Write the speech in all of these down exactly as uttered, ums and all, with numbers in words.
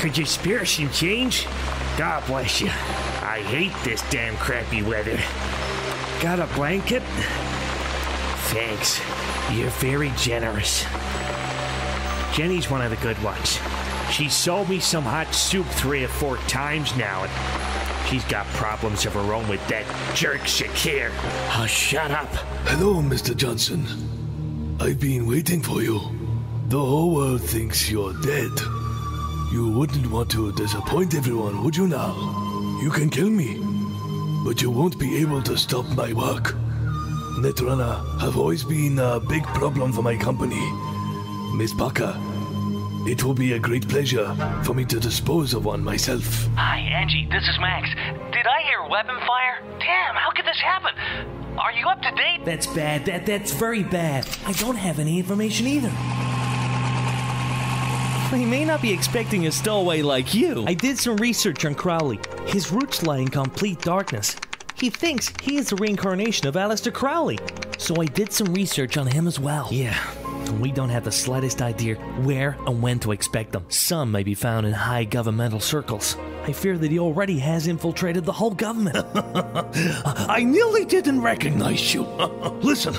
Could you spare some change? God bless you. I hate this damn crappy weather. Got a blanket? Thanks. You're very generous. Jenny's one of the good ones. She sold me some hot soup three or four times now, and she's got problems of her own with that jerk Shakir. Oh, shut up. Hello, Mister Johnson. I've been waiting for you. The whole world thinks you're dead. You wouldn't want to disappoint everyone, would you now? You can kill me, but you won't be able to stop my work. Netrunner have always been a big problem for my company. Miss Parker, it will be a great pleasure for me to dispose of one myself. Hi, Angie, this is Max. Did I hear weapon fire? Damn, how could this happen? Are you up to date? That's bad. That that's very bad. I don't have any information either. He may not be expecting a stowaway like you. I did some research on Crowley. His roots lie in complete darkness. He thinks he is the reincarnation of Aleister Crowley. So I did some research on him as well. Yeah, we don't have the slightest idea where and when to expect them. Some may be found in high governmental circles. I fear that he already has infiltrated the whole government. I nearly didn't recognize you. Listen,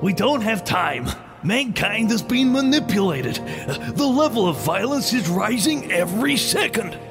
we don't have time. Mankind is being manipulated. The level of violence is rising every second.